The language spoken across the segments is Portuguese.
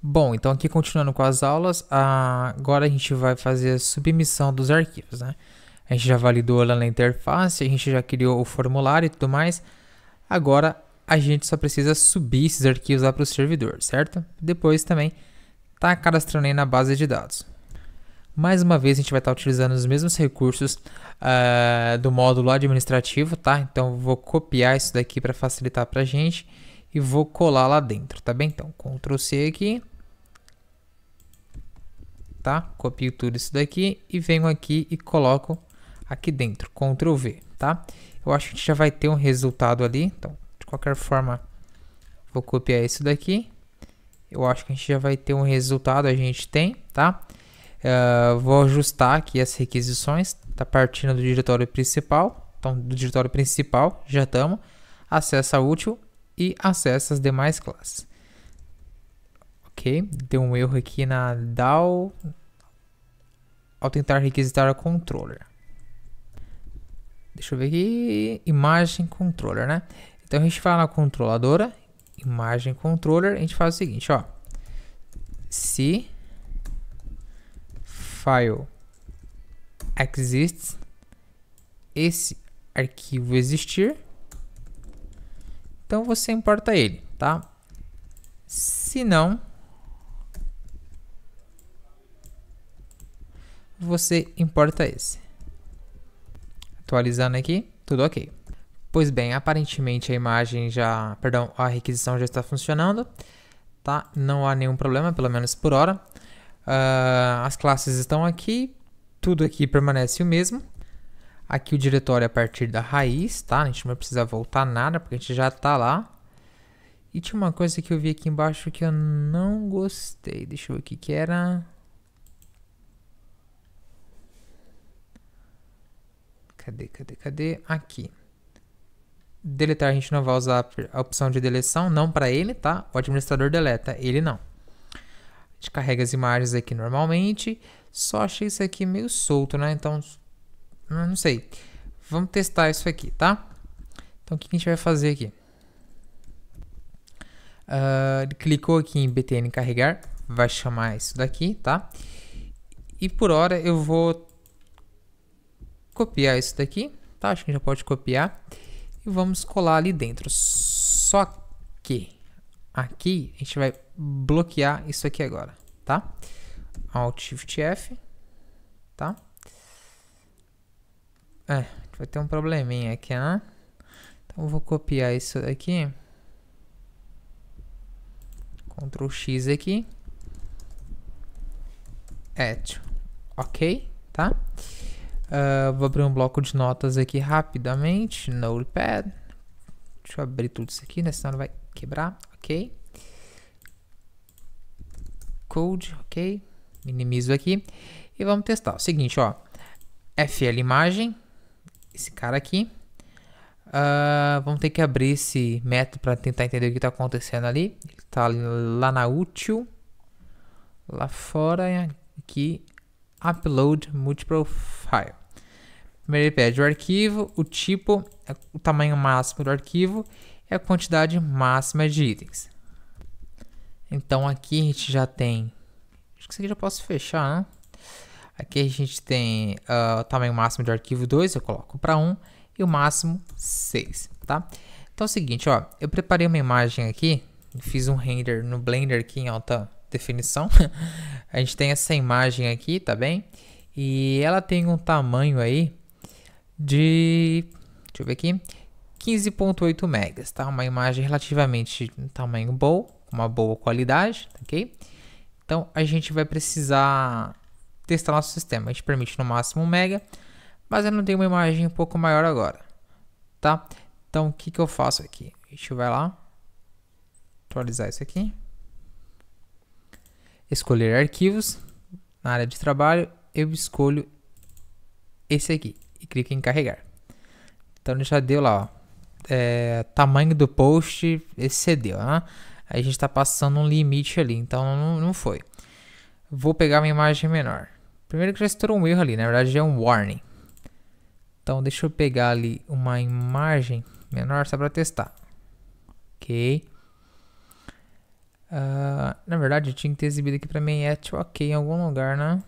Bom, então aqui continuando com as aulas, agora a gente vai fazer a submissão dos arquivos, né? A gente já validou ela na interface, a gente já criou o formulário e tudo mais. Agora a gente só precisa subir esses arquivos lá para o servidor, certo? Depois também tá cadastrando aí na base de dados. Mais uma vez a gente vai estar utilizando os mesmos recursos do módulo administrativo, tá? Então vou copiar isso daqui para facilitar para a gente e vou colar lá dentro, tá bem? Então Ctrl C aqui, tá? Copio tudo isso daqui e venho aqui e coloco aqui dentro, Ctrl V, tá? Eu acho que a gente já vai ter um resultado ali, então de qualquer forma vou copiar isso daqui. Eu acho que a gente já vai ter um resultado, a gente tem, tá? Vou ajustar aqui as requisições, tá partindo do diretório principal, então do diretório principal já estamos, acessa útil e acessa as demais classes. Ok, deu um erro aqui na DAO ao tentar requisitar o controller. Deixa eu ver aqui, imagem controller, né? Então a gente vai na controladora, imagem controller, a gente faz o seguinte, ó, se file exists, esse arquivo existir, então você importa ele, tá? Se não, você importa esse. Atualizando aqui, tudo ok. Pois bem, aparentemente a imagem já, perdão, a requisição já está funcionando, tá? Não há nenhum problema, pelo menos por hora. As classes estão aqui, tudo aqui permanece o mesmo. Aqui o diretório a partir da raiz, tá? A gente não vai precisar voltar nada porque a gente já está lá. E tinha uma coisa que eu vi aqui embaixo que eu não gostei. Deixa eu ver o que que era. Cadê? Aqui. Deletar, a gente não vai usar a opção de deleção, não para ele, tá? O administrador deleta, ele não. Carrega as imagens aqui normalmente. Só achei isso aqui meio solto, né? Então, não sei. Vamos testar isso aqui, tá? Então, o que a gente vai fazer aqui? Clicou aqui em btn carregar. Vai chamar isso daqui, tá? E por hora eu vou copiar isso daqui, tá? Acho que já pode copiar. E vamos colar ali dentro. Só que aqui a gente vai bloquear isso aqui agora, tá? Alt Shift F, tá? Vai ter um probleminha aqui, né? Então eu vou copiar isso aqui, Ctrl X aqui, ok, tá? Vou abrir um bloco de notas aqui rapidamente, Notepad. Deixa eu abrir tudo isso aqui, né? Senão não vai quebrar, ok. Code, ok. Minimizo aqui. E vamos testar. O seguinte, ó. FL imagem. Esse cara aqui. Vamos ter que abrir esse método para tentar entender o que está acontecendo ali. Ele está lá na útil. Lá fora. Aqui. Upload multiple file. Primeiro ele pede o arquivo, o tipo, o tamanho máximo do arquivo e a quantidade máxima de itens. Então aqui a gente já tem, acho que isso aqui já posso fechar, né? Aqui a gente tem o tamanho máximo de arquivo 2, eu coloco para 1 e o máximo 6, tá? Então é o seguinte, ó, eu preparei uma imagem aqui, fiz um render no Blender aqui em alta definição. A gente tem essa imagem aqui, tá bem? E ela tem um tamanho aí de, deixa eu ver aqui, 15.8 megas, tá? Uma imagem relativamente um tamanho bom, uma boa qualidade, ok? Então a gente vai precisar testar nosso sistema. A gente permite no máximo 1 mega, mas eu não tenho uma imagem um pouco maior agora, tá? Então o que que eu faço aqui? A gente vai lá, atualizar isso aqui, escolher arquivos, na área de trabalho eu escolho esse aqui e clico em carregar. Então já deu lá, ó, tamanho do post excedeu, né? Aí a gente está passando um limite ali, então não foi. Vou pegar uma imagem menor. Primeiro que já estourou um erro ali, na verdade já é um warning. Então deixa eu pegar ali uma imagem menor só para testar. Ok. Na verdade eu tinha que ter exibido aqui para mim ok em algum lugar, né?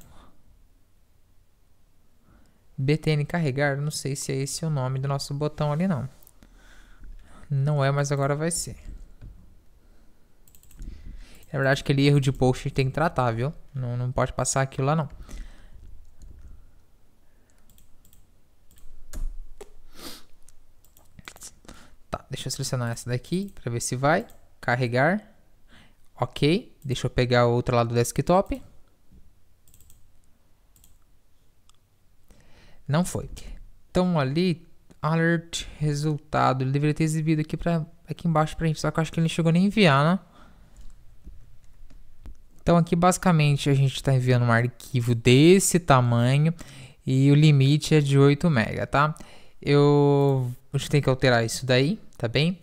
BTN carregar, não sei se é esse o nome do nosso botão ali não. Não é, mas agora vai ser. Na verdade aquele erro de post tem que tratar, viu? Não pode passar aquilo lá não. Tá, deixa eu selecionar essa daqui para ver se vai. Carregar. Ok, deixa eu pegar a outra lá do desktop. Não foi. Então ali, alert, resultado. Ele deveria ter exibido aqui, aqui embaixo pra gente, só que eu acho que ele não chegou nem a enviar, né? Então aqui basicamente a gente tá enviando um arquivo desse tamanho e o limite é de 8 MB, tá? A gente tem que alterar isso daí, tá bem?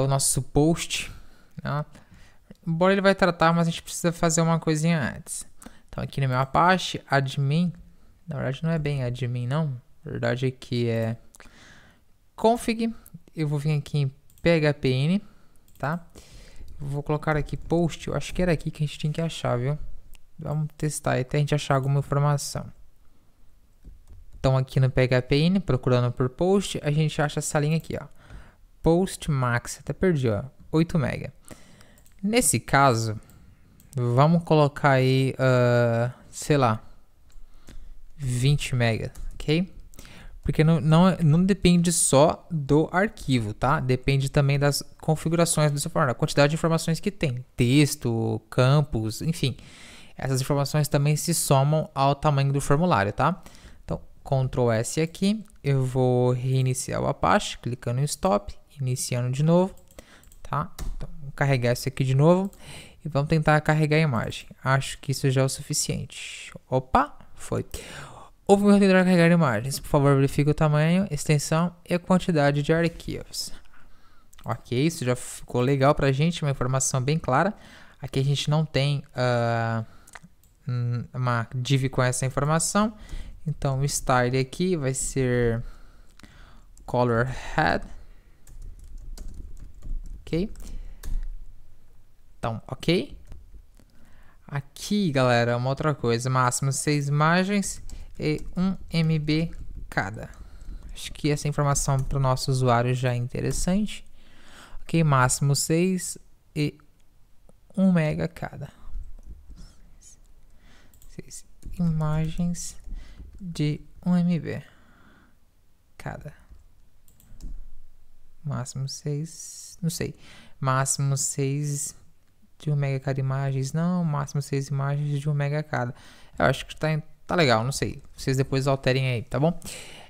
O nosso post, né? Embora ele vai tratar, mas a gente precisa fazer uma coisinha antes. Então aqui no meu Apache, admin. Na verdade não é bem admin não. Na verdade aqui é config. Eu vou vir aqui em phpn, tá? Vou colocar aqui post. Eu acho que era aqui que a gente tinha que achar, viu? Vamos testar até a gente achar alguma informação. Então aqui no phpn, procurando por post, a gente acha essa linha aqui, ó. Post max, até perdi, ó. 8 MB. Nesse caso, vamos colocar aí, sei lá, 20 MB, ok? Porque não depende só do arquivo, tá? Depende também das configurações do seu formulário, a quantidade de informações que tem, texto, campos, enfim. Essas informações também se somam ao tamanho do formulário, tá? Então, Ctrl S aqui, eu vou reiniciar o Apache, clicando em Stop, iniciando de novo, tá? Então, carregar isso aqui de novo e vamos tentar carregar a imagem. Acho que isso já é o suficiente. Opa, foi. Houve um erro de carregar imagens. Por favor, verifique o tamanho, extensão e a quantidade de arquivos. Ok, isso já ficou legal pra gente, uma informação bem clara. Aqui a gente não tem uma div com essa informação. Então o style aqui vai ser color head. Ok. Então, ok? Aqui, galera, uma outra coisa. Máximo 6 imagens e 1 MB cada. Acho que essa informação para o nosso usuário já é interessante. Ok, máximo 6 e 1 MB cada. 6 imagens de 1 MB cada. Máximo 6, não sei. Máximo 6... de 1 MB cada imagens, não, máximo 6 imagens de 1 MB cada. Eu acho que tá legal, não sei. Vocês depois alterem aí, tá bom?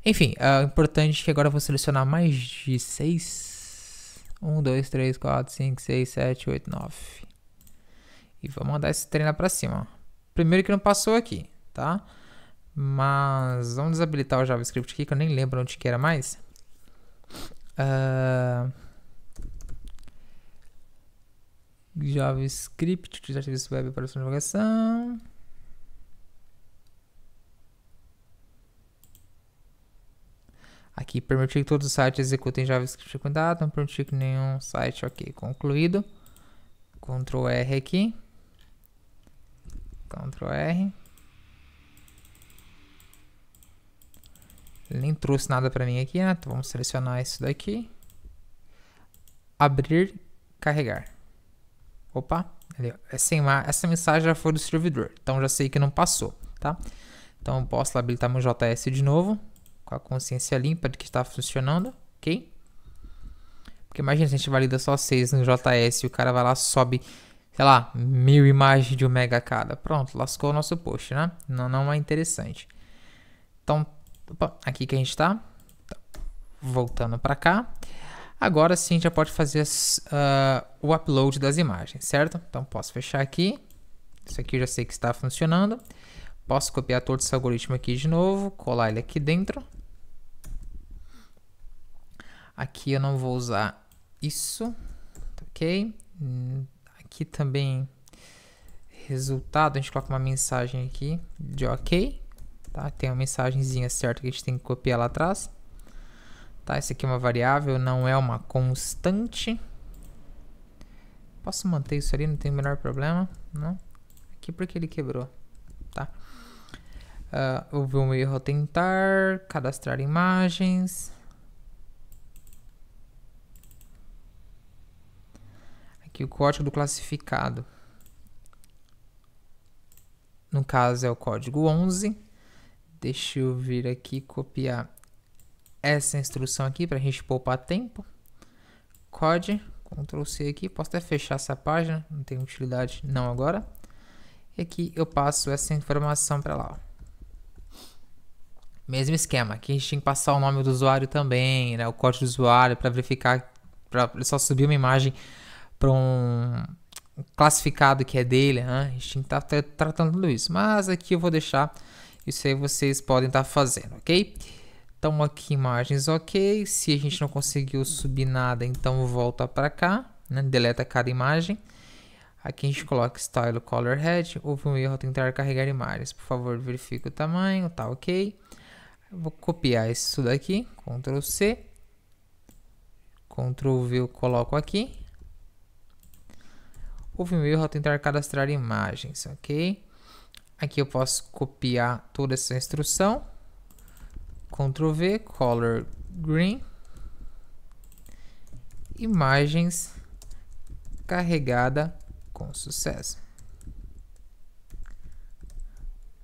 Enfim, o importante é que agora eu vou selecionar mais de 6. 1, 2, 3, 4, 5, 6, 7, 8, 9. E vou mandar esse trem lá pra cima. Primeiro que não passou aqui, tá? Mas vamos desabilitar o JavaScript aqui, que eu nem lembro onde que era mais. JavaScript, utilizar serviço web para sua navegação. Aqui, permitir que todos os sites executem JavaScript com dado, não permitir que nenhum site, ok, concluído. Ctrl R aqui. Ctrl R. Ele nem trouxe nada para mim aqui, né? Então vamos selecionar isso daqui. Abrir, carregar. Opa, essa mensagem já foi do servidor, então já sei que não passou, tá? Então eu posso habilitar meu JS de novo, com a consciência limpa de que está funcionando, ok? Porque imagina se a gente valida só 6 no JS e o cara vai lá, sobe, sei lá, 1000 imagens de 1 MB cada. Pronto, lascou o nosso post, né? Não é interessante. Então, opa, aqui que a gente está, voltando para cá. Agora sim, já pode fazer o upload das imagens, certo? Então, posso fechar aqui. Isso aqui eu já sei que está funcionando. Posso copiar todo esse algoritmo aqui de novo, colar ele aqui dentro. Aqui eu não vou usar isso, ok? Aqui também resultado, a gente coloca uma mensagem aqui de ok, tá? Tem uma mensagenzinha certa que a gente tem que copiar lá atrás, tá? Isso aqui é uma variável, não é uma constante. Posso manter isso ali, não tem o menor problema, não? Aqui porque ele quebrou, tá? Houve um erro ao tentar cadastrar imagens. Aqui o código do classificado, no caso é o código 11. Deixa eu vir aqui copiar essa instrução aqui para a gente poupar tempo. Code, Ctrl+C aqui, posso até fechar essa página, não tem utilidade não agora. E aqui eu passo essa informação para lá. Mesmo esquema, aqui a gente tem que passar o nome do usuário também, né? O código do usuário para verificar, para só subir uma imagem para um classificado que é dele, né? A gente tem que estar tratando tudo isso, mas aqui eu vou deixar, isso aí vocês podem estar fazendo, ok? Então aqui imagens, ok, se a gente não conseguiu subir nada, então volta para cá, né? Deleta cada imagem, aqui a gente coloca style color head, houve um erro ao tentar carregar imagens, por favor verifique o tamanho, tá ok? Eu vou copiar isso daqui, Ctrl C, Ctrl V eu coloco aqui. Houve um erro ao tentar cadastrar imagens, ok? Aqui eu posso copiar toda essa instrução. Ctrl V, color green. Imagens carregada com sucesso.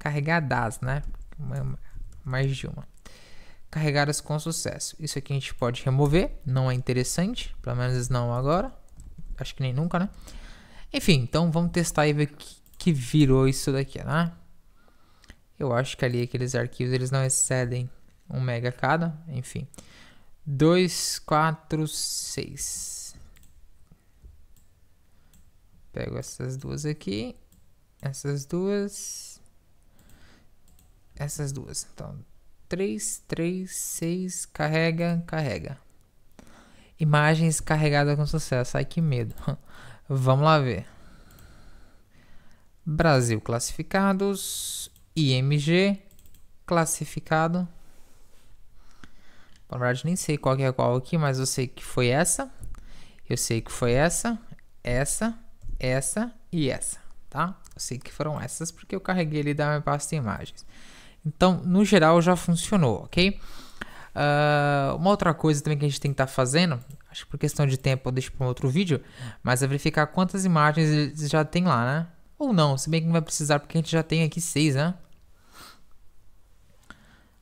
Carregadas, né? Mais de uma. Carregadas com sucesso. Isso aqui a gente pode remover, não é interessante. Pelo menos não agora. Acho que nem nunca, né? Enfim, então vamos testar e ver que virou isso daqui, né? Eu acho que ali aqueles arquivos, eles não excedem 1 mega cada, enfim. 2, 4, 6. Pego essas duas aqui, essas duas, essas duas. Então, 3, 3, 6, carrega, carrega. Imagens carregadas com sucesso. Ai, que medo. Vamos lá ver. Brasil classificados, IMG classificado. Na verdade nem sei qual que é qual aqui, mas eu sei que foi essa. Eu sei que foi essa, essa, essa e essa, tá? Eu sei que foram essas porque eu carreguei ali da minha pasta imagens. Então, no geral já funcionou, ok? Uma outra coisa também que a gente tem que estar fazendo, acho que por questão de tempo eu deixo para um outro vídeo, mas é verificar quantas imagens eles já tem lá, né? Ou não, se bem que não vai precisar porque a gente já tem aqui 6, né?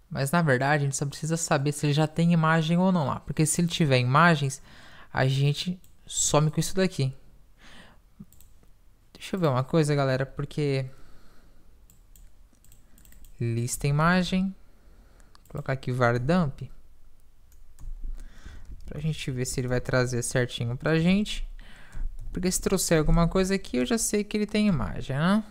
Mas na verdade a gente só precisa saber se ele já tem imagem ou não lá, porque se ele tiver imagens, a gente some com isso daqui. Deixa eu ver uma coisa, galera, porque lista imagem. Vou colocar aqui var dump pra gente ver se ele vai trazer certinho pra gente, porque se trouxer alguma coisa aqui eu já sei que ele tem imagem, né?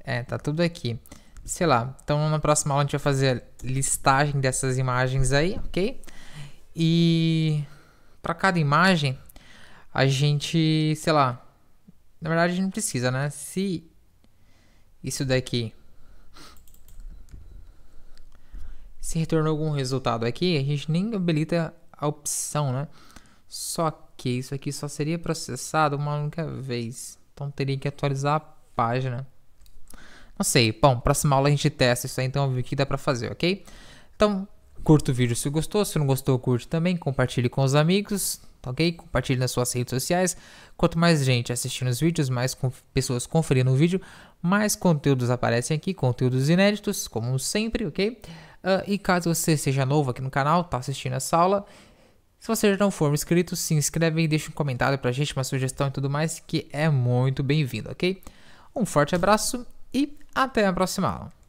É, tá tudo aqui, sei lá. Então na próxima aula a gente vai fazer a listagem dessas imagens aí, ok? E pra cada imagem a gente, sei lá, na verdade a gente não precisa, né? Se isso daqui, se retornou algum resultado aqui, a gente nem habilita a opção, né? Só que isso aqui só seria processado uma única vez. Então teria que atualizar a página. Não sei. Bom, próxima aula a gente testa isso aí, então eu vi o que dá pra fazer, ok? Então, curta o vídeo se gostou. Se não gostou, curte também. Compartilhe com os amigos. Ok? Compartilhe nas suas redes sociais. Quanto mais gente assistindo os vídeos, mais pessoas conferindo o vídeo, mais conteúdos aparecem aqui, conteúdos inéditos, como sempre, ok? E caso você seja novo aqui no canal, tá assistindo essa aula, se você já não for inscrito, se inscreve e deixa um comentário pra gente, uma sugestão e tudo mais, que é muito bem-vindo, ok? Um forte abraço e até a próxima aula.